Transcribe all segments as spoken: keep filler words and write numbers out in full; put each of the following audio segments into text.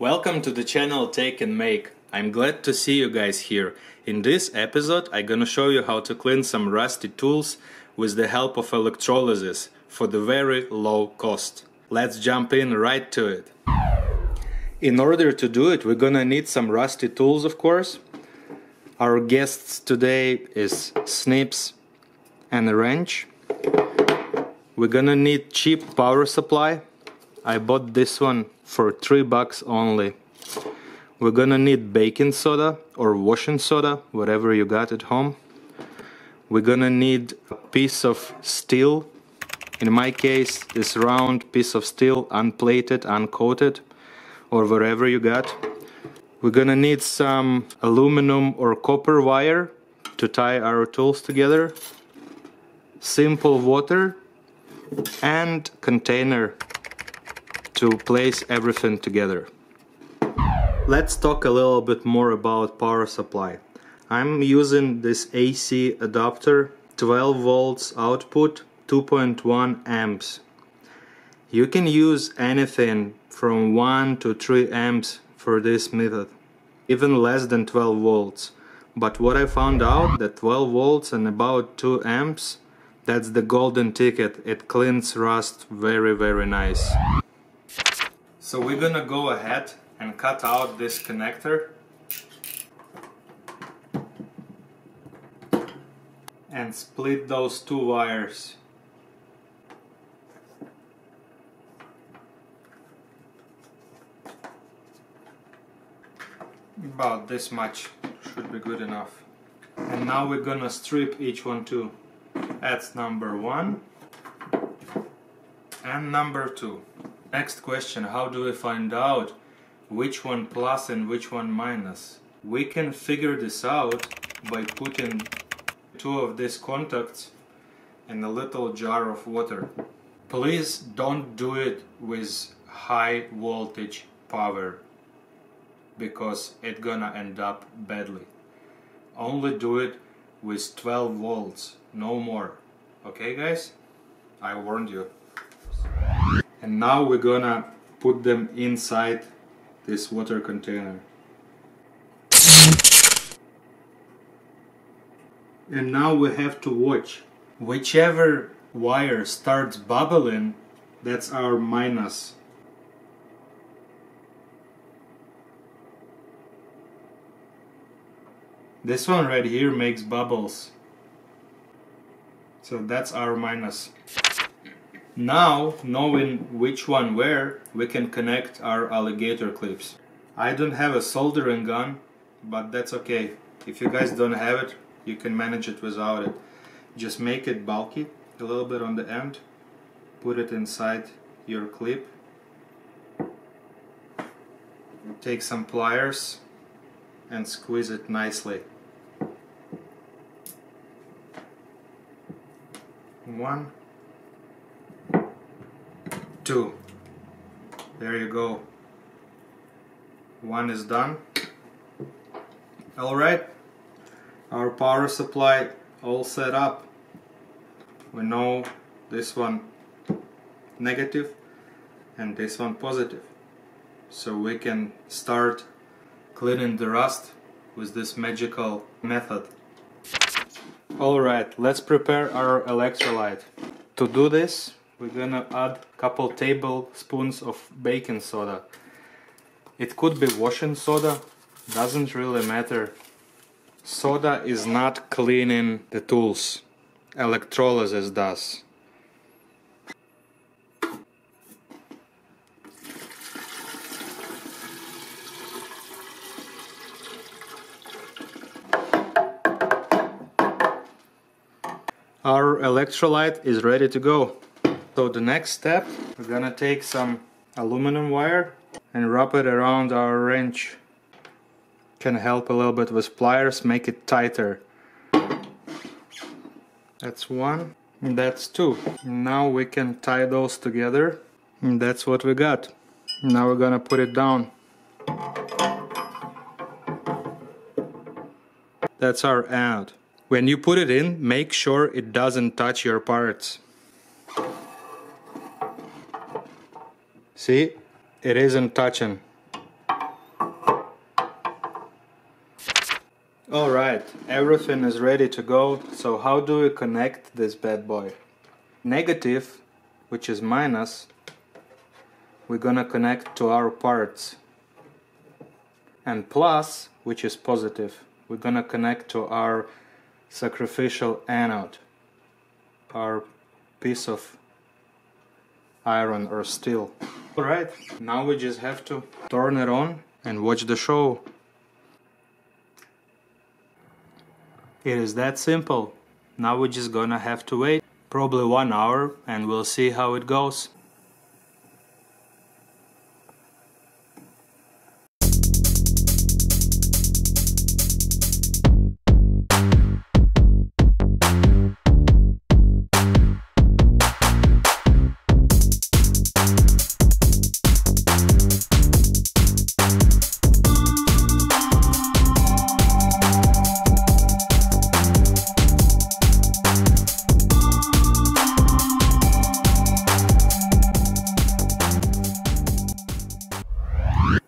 Welcome to the channel Take and Make. I'm glad to see you guys here. In this episode I'm gonna show you how to clean some rusty tools with the help of electrolysis for the very low cost. Let's jump in right to it. In order to do it, we're gonna need some rusty tools, of course. Our guests today is snips and a wrench. We're gonna need cheap power supply. I bought this one for three bucks only. We're gonna need baking soda or washing soda, whatever you got at home. We're gonna need a piece of steel. In my case, this round piece of steel, unplated, uncoated, or whatever you got. We're gonna need some aluminum or copper wire to tie our tools together. Simple water and container to place everything together. Let's talk a little bit more about power supply. I'm using this A C adapter, twelve volts output, two point one amps. You can use anything from one to three amps for this method, even less than twelve volts. But what I found out, that twelve volts and about two amps, that's the golden ticket. It cleans rust very very nice. So we're gonna go ahead and cut out this connector and split those two wires. About this much should be good enough. And now we're gonna strip each one too. That's number one and number two. Next question, how do we find out which one plus and which one minus? We can figure this out by putting two of these contacts in a little jar of water. Please don't do it with high voltage power, because it's gonna end up badly. Only do it with twelve volts, no more. Okay guys? I warned you. And now we're gonna put them inside this water container. And now we have to watch. Whichever wire starts bubbling, that's our minus. This one right here makes bubbles. So that's our minus. Now, knowing which one where, we can connect our alligator clips. I don't have a soldering gun, but that's okay. If you guys don't have it, you can manage it without it. Just make it bulky a little bit on the end, put it inside your clip, take some pliers and squeeze it nicely. One, two. There you go. One is done. Alright, our power supply all set up. We know this one negative and this one positive. So we can start cleaning the rust with this magical method. Alright, let's prepare our electrolyte. To do this, we're gonna add a couple tablespoons of baking soda. It could be washing soda, doesn't really matter. Soda is not cleaning the tools, electrolysis does. Our electrolyte is ready to go. So the next step, we're gonna take some aluminum wire and wrap it around our wrench. Can help a little bit with pliers, make it tighter. That's one, and that's two. Now we can tie those together, and that's what we got. Now we're gonna put it down. That's our end. When you put it in, make sure it doesn't touch your parts. See, it isn't touching. All right, everything is ready to go. So how do we connect this bad boy? Negative, which is minus, we're gonna connect to our parts, and plus, which is positive, we're gonna connect to our sacrificial anode, our piece of iron or steel. All right, now we just have to turn it on and watch the show. It is that simple. Now we're just gonna have to wait probably one hour and we'll see how it goes.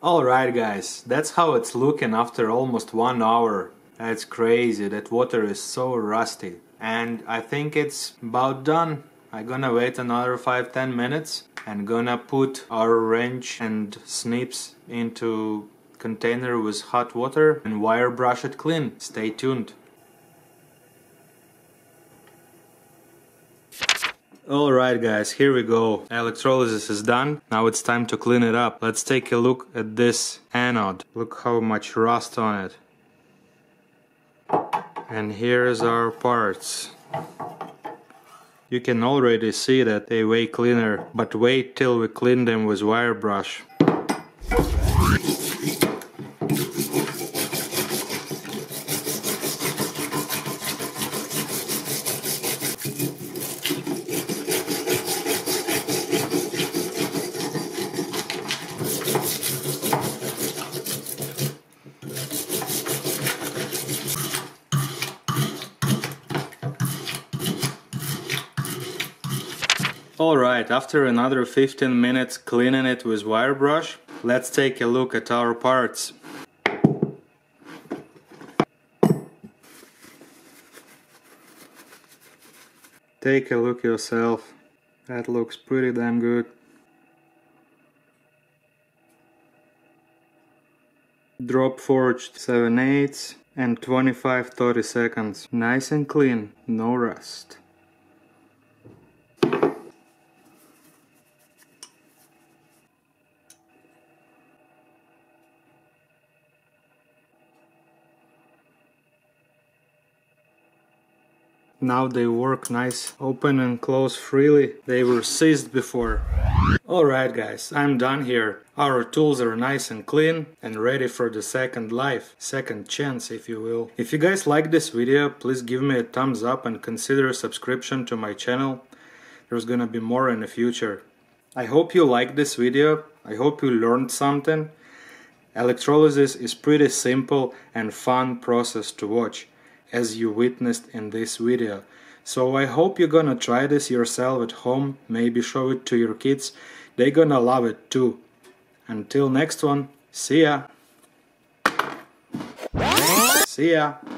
Alright guys, that's how it's looking after almost one hour. That's crazy, that water is so rusty. And I think it's about done. I'm gonna wait another five to ten minutes and gonna put our wrench and snips into container with hot water and wire brush it clean. Stay tuned. Alright guys, here we go. Electrolysis is done. Now it's time to clean it up. Let's take a look at this anode. Look how much rust on it. And here is our parts. You can already see that they weigh cleaner, but wait till we clean them with wire brush. Alright, after another fifteen minutes cleaning it with wire brush, let's take a look at our parts. Take a look yourself. That looks pretty damn good. Drop forged seven eighths and twenty-five thirty-seconds. Nice and clean, no rust. Now they work nice, open and close freely. They were seized before. Alright guys, I'm done here. Our tools are nice and clean and ready for the second life, second chance if you will. If you guys like this video, please give me a thumbs up and consider a subscription to my channel. There's gonna be more in the future. I hope you liked this video, I hope you learned something. Electrolysis is pretty simple and fun process to watch, as you witnessed in this video. So I hope you're gonna try this yourself at home, maybe show it to your kids, they're gonna love it too. Until next one, see ya! See ya!